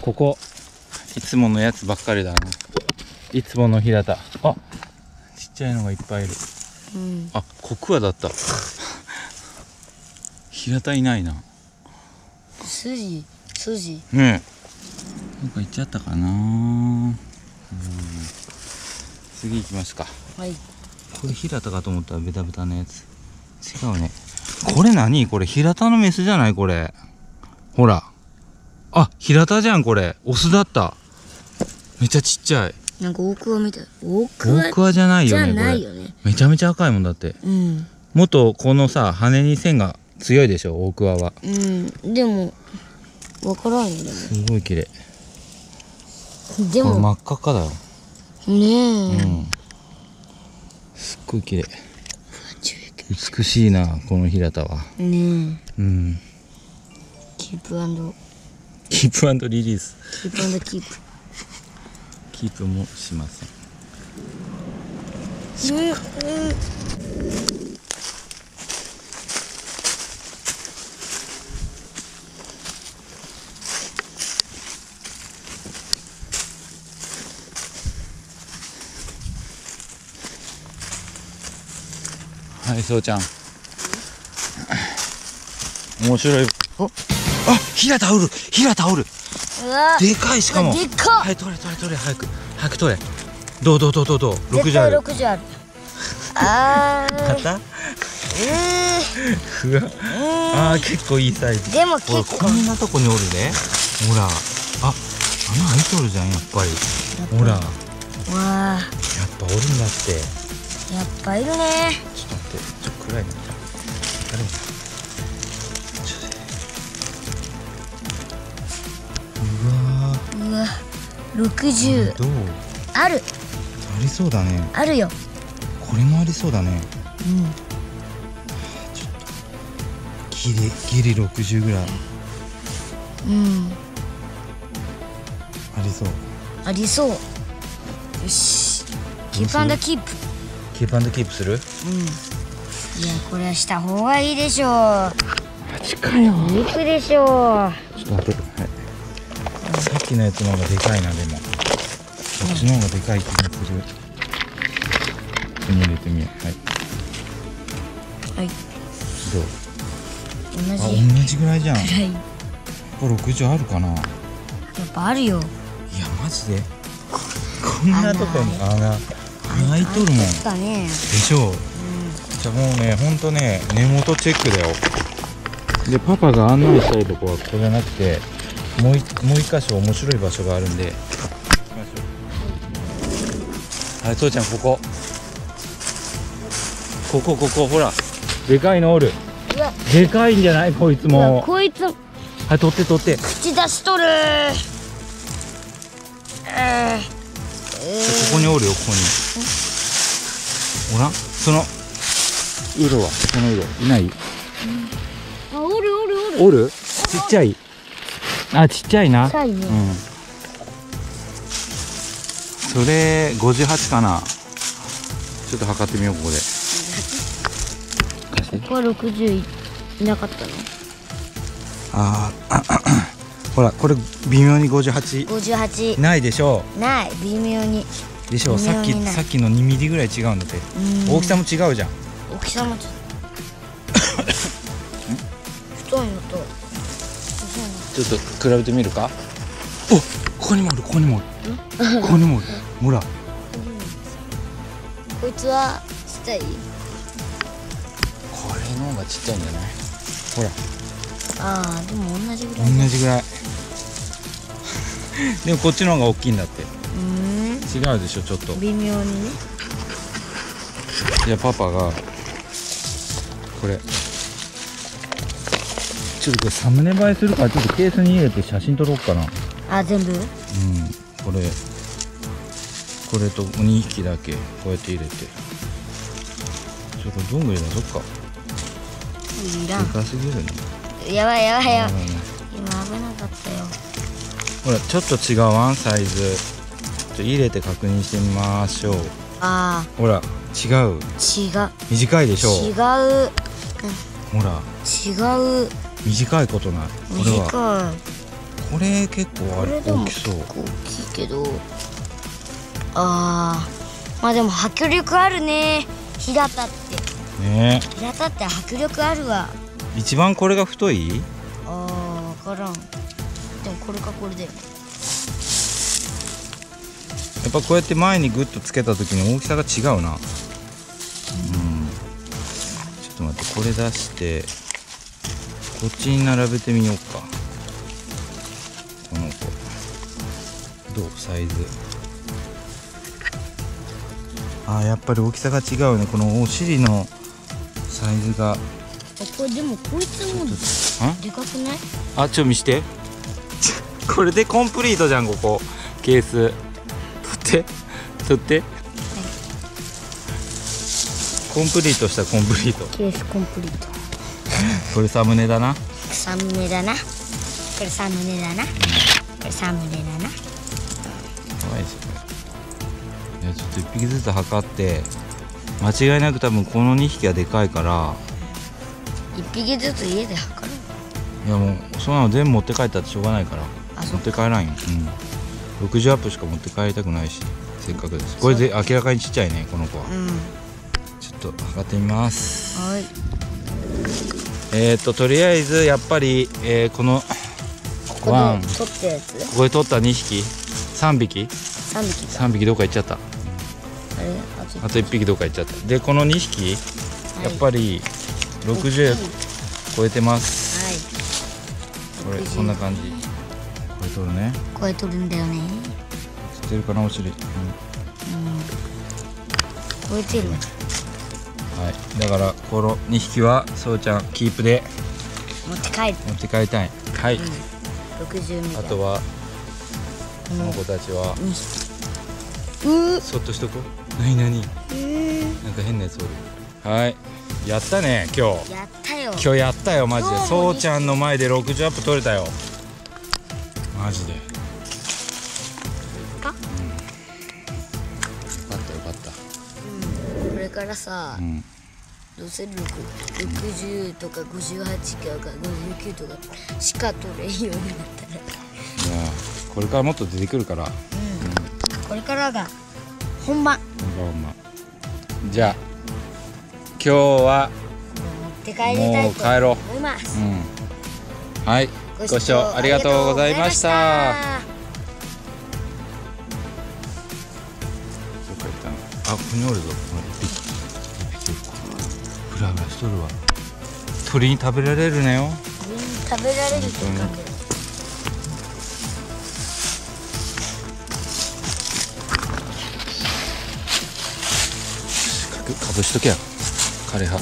ここいつものやつばっかりだな。いつもの日向。あ、ちっちゃいのがいっぱいいる。うん、あ、コクワだった。日向いないな。筋。ねえ。なんか行っちゃったかな。次行きますか。はい。これ日向かと思ったらベタベタのやつ。違うね。これ何？これ日向のメスじゃない？これ。ほら。あ、日向じゃんこれ。オスだった。めっちゃちっちゃい。なんか大桑みたい。大桑じゃないよね。めちゃめちゃ赤いもんだって。うん、もっとこのさ羽に線が強いでしょ大桑は。うん。でもわからんよね。すごい綺麗。でも真っ赤っかだよ。ねえ。うん。すっごい綺麗。美しいなこの日向は。ねえ。うん。キープアンドリリース。キープもしません。はい、そうちゃん。面白い。あ、ヒラタオル。でかいしかも。はい、取れ早く取れ。どう60ある。また？ふわ。ああ結構いいサイズ。でも結構こんなとこにおるね。ほら、あ、穴開いとるじゃんやっぱり。ほら。わあ。やっぱおるんだって。やっぱいるね。ちょっと待って、ちょっと暗いな。誰も。60ある。ありそうだね。あるよ。これもありそうだね。うん。ちょっとギリ60ぐらい。うん。ありそう。よし。キープアンドキープする？うん。いやこれはした方がいいでしょう。マジかよ。いくでしょう。ちょっと待って。さっきのやつの方がでかいな。でもこっちの方がでかい気がする。ここに入れてみよう。はい、はい、どう？同じぐらいじゃん。これ60あるかな。やっぱあるよ。いやマジでこんなとこに穴開いとるもんでしょう。じゃあもうね、ほんとね、根元チェックだよ。でパパが案内したいとこはここじゃなくて、もう一箇所面白い場所があるんで行きましょう。はい、そうちゃん、ここほらでかいのおる。でかいんじゃないこいつも。はい、取って口出しとる。ここにおるよ。ここにおらん。その色はこの色いない。あ、おる。ちっちゃい。あ、ちっちゃいな。うん。それ58かな。ちょっと測ってみようここで。ここは60いなかったの。ほらこれ微妙に58。58。ないでしょう。ない微妙に。でしょう。さっきの2ミリぐらい違うんだって。大きさも違うじゃん。大きさも。太いのと。ちょっと比べてみるか。お、ここにもある。ほら。こいつはちっちゃい。これの方がちっちゃいんじゃない？ほら。ああ、でも同じぐらい。でもこっちの方が大きいんだって。違うでしょちょっと。微妙にね。じゃあパパがこれ。ちょっとこれサムネ映えするからちょっとケースに入れて写真撮ろうかな。あ、全部？うん、これと2匹だけこうやって入れて。ちょっとどんぐり出そっか。いらん。でかすぎるね。やばい。今危なかったよ。ほらちょっと違うわんサイズ。ちょっと入れて確認してみましょう。ああ。ほら違う。短いでしょう。違う。ほら。違う。短いことない。これはこれ結構あれ大きそう。大きいけど、あー、まあでも迫力あるね、ヒラタってね。ヒラタって迫力あるわ。一番これが太い？あー、分からん。でもこれかこれで。やっぱこうやって前にグッとつけた時に大きさが違うな。うん。ちょっと待って、これ出してこっちに並べてみようか。この子どうサイズ？あー、やっぱり大きさが違うね。このお尻のサイズが。これでもこいつもでかくない？あ、ちょ見してこれでコンプリートじゃん。ここケース取って取って、はい、コンプリートした。コンプリートケースコンプリートこれサムネだな。サムネだな。これサムネだな。これサムネだな。かわいいですよね。いや、ちょっと1匹ずつ測って、間違いなく多分この2匹はでかいから、1匹ずつ家で測る。いや、もうそんなの全部持って帰ったってしょうがないから持って帰らんよ。うん、60アップしか持って帰りたくないし、せっかくです。これで明らかにちっちゃいね、この子は。うん、ちょっと測ってみます。はい。とりあえずやっぱり、このワン、ここで取ったやつ、ここで取った2匹3匹3匹3匹どっか行っちゃった。あれ、あと1匹どっか行っちゃった。でこの2匹やっぱり60超えてます。はい。これこんな感じ。これ取るね。これ取るんだよね。知ってるかな、お尻。うん。超えてる。はい。だからこの2匹はそうちゃんキープで持って帰る。持って帰りたい。はい。60。あとはこの子たちは。そっとしとこう。なになに。なんか変なやつおる。はい。やったね、今日。やったよ。今日やったよ、マジで。そうちゃんの前で60アップ取れたよ。マジで。よかったよかった。うん、これからさ、どうせ60とか58とか59とかしか取れんようになったら。いや、これからもっと出てくるから。うん。これからが本番。本番。じゃあ。今日はもう帰ろう。うん、はい、ご視聴ありがとうございました。どっか行ったの。あ、ここにおるぞ。フラフラしとるわ。鳥に食べられるなよ。食べられるって言うかけど。かぶしとけや。枯葉。